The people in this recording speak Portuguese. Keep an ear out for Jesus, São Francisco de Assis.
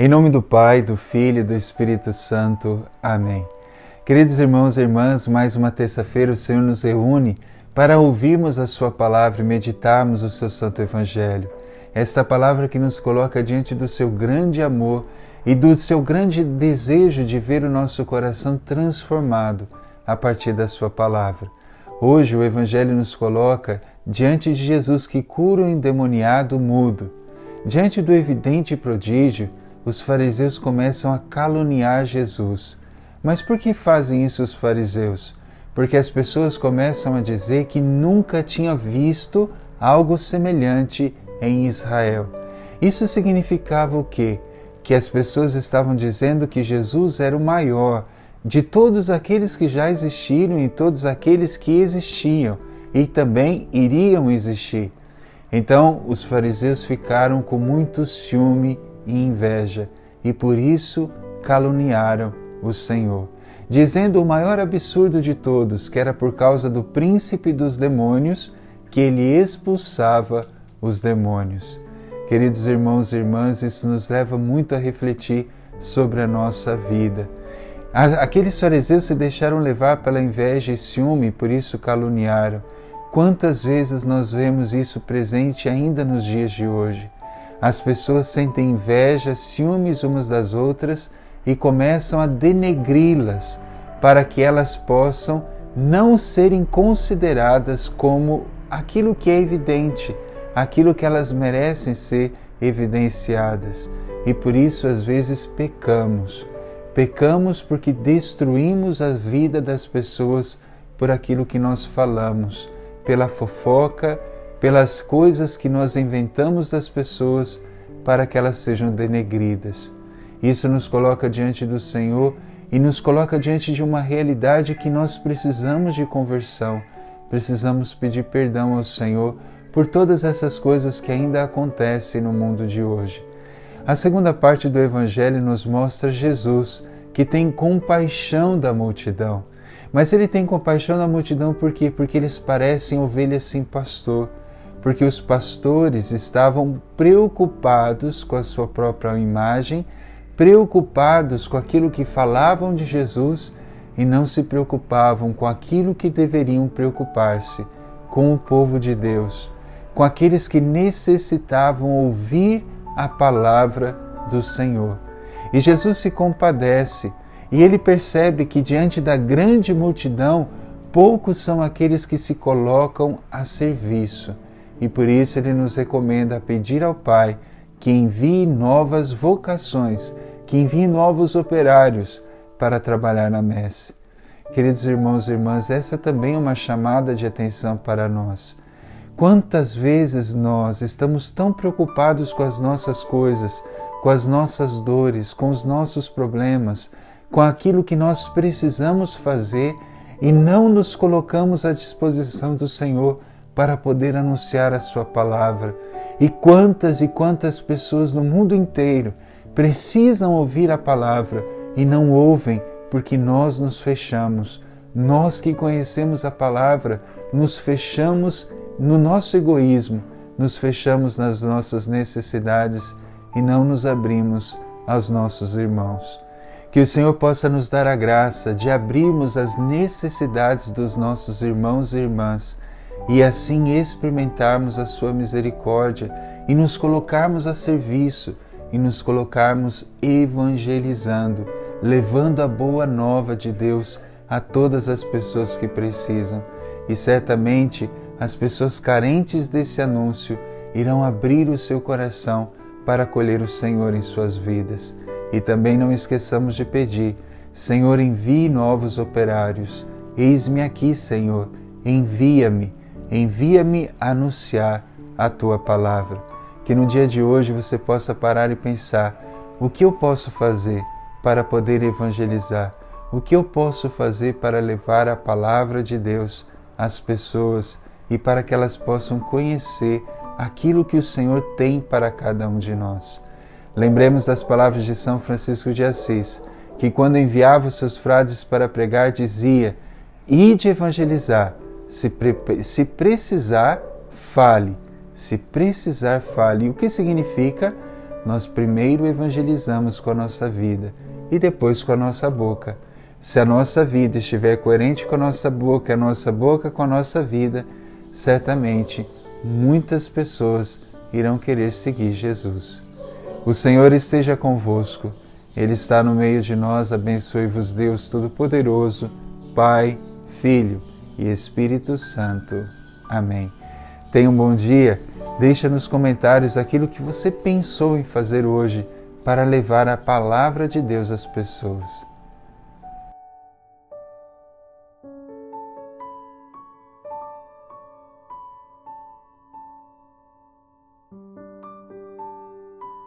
Em nome do Pai, do Filho e do Espírito Santo. Amém. Queridos irmãos e irmãs, mais uma terça-feira o Senhor nos reúne para ouvirmos a Sua Palavra e meditarmos o Seu Santo Evangelho. Esta palavra que nos coloca diante do Seu grande amor e do Seu grande desejo de ver o nosso coração transformado a partir da Sua Palavra. Hoje o Evangelho nos coloca diante de Jesus que cura o endemoniado mudo. Diante do evidente prodígio, os fariseus começam a caluniar Jesus. Mas por que fazem isso os fariseus? Porque as pessoas começam a dizer que nunca tinha visto algo semelhante em Israel. Isso significava o quê? Que as pessoas estavam dizendo que Jesus era o maior de todos aqueles que já existiram e todos aqueles que existiam e também iriam existir. Então os fariseus ficaram com muito ciúme e inveja, e por isso caluniaram o Senhor, dizendo o maior absurdo de todos, que era por causa do príncipe dos demônios, que ele expulsava os demônios. Queridos irmãos e irmãs, isso nos leva muito a refletir sobre a nossa vida. Aqueles fariseus se deixaram levar pela inveja e ciúme, por isso caluniaram. Quantas vezes nós vemos isso presente ainda nos dias de hoje? As pessoas sentem inveja, ciúmes umas das outras e começam a denegri-las para que elas possam não serem consideradas como aquilo que é evidente, aquilo que elas merecem ser evidenciadas. E por isso, às vezes, pecamos. Pecamos porque destruímos a vida das pessoas por aquilo que nós falamos, pela fofoca, pelas coisas que nós inventamos das pessoas para que elas sejam denegridas. Isso nos coloca diante do Senhor e nos coloca diante de uma realidade que nós precisamos de conversão, precisamos pedir perdão ao Senhor por todas essas coisas que ainda acontecem no mundo de hoje. A segunda parte do Evangelho nos mostra Jesus, que tem compaixão da multidão. Mas ele tem compaixão da multidão por quê? Porque eles parecem ovelhas sem pastor. Porque os pastores estavam preocupados com a sua própria imagem, preocupados com aquilo que falavam de Jesus e não se preocupavam com aquilo que deveriam preocupar-se, com o povo de Deus, com aqueles que necessitavam ouvir a palavra do Senhor. E Jesus se compadece e ele percebe que diante da grande multidão, poucos são aqueles que se colocam a serviço. E por isso ele nos recomenda pedir ao Pai que envie novas vocações, que envie novos operários para trabalhar na messe. Queridos irmãos e irmãs, essa também é uma chamada de atenção para nós. Quantas vezes nós estamos tão preocupados com as nossas coisas, com as nossas dores, com os nossos problemas, com aquilo que nós precisamos fazer e não nos colocamos à disposição do Senhor para poder anunciar a Sua Palavra. E quantas pessoas no mundo inteiro precisam ouvir a Palavra e não ouvem porque nós nos fechamos. Nós que conhecemos a Palavra, nos fechamos no nosso egoísmo, nos fechamos nas nossas necessidades e não nos abrimos aos nossos irmãos. Que o Senhor possa nos dar a graça de abrirmos as necessidades dos nossos irmãos e irmãs e assim experimentarmos a Sua misericórdia e nos colocarmos a serviço e nos colocarmos evangelizando, levando a boa nova de Deus a todas as pessoas que precisam. E certamente as pessoas carentes desse anúncio irão abrir o seu coração para acolher o Senhor em suas vidas. E também não esqueçamos de pedir, Senhor, envie novos operários. Eis-me aqui, Senhor, envia-me a anunciar a Tua Palavra. Que no dia de hoje você possa parar e pensar, o que eu posso fazer para poder evangelizar? O que eu posso fazer para levar a Palavra de Deus às pessoas e para que elas possam conhecer aquilo que o Senhor tem para cada um de nós? Lembremos das palavras de São Francisco de Assis, que quando enviava os seus frades para pregar, dizia, ide evangelizar, se precisar, fale. O que significa? nós primeiro evangelizamos com a nossa vida e depois com a nossa boca. Se a nossa vida estiver coerente com a nossa boca com a nossa vida, certamente muitas pessoas irão querer seguir Jesus. O Senhor esteja convosco. Ele está no meio de nós. Abençoe-vos Deus Todo-Poderoso, Pai, Filho e Espírito Santo. Amém. Tenha um bom dia. Deixa nos comentários aquilo que você pensou em fazer hoje para levar a palavra de Deus às pessoas.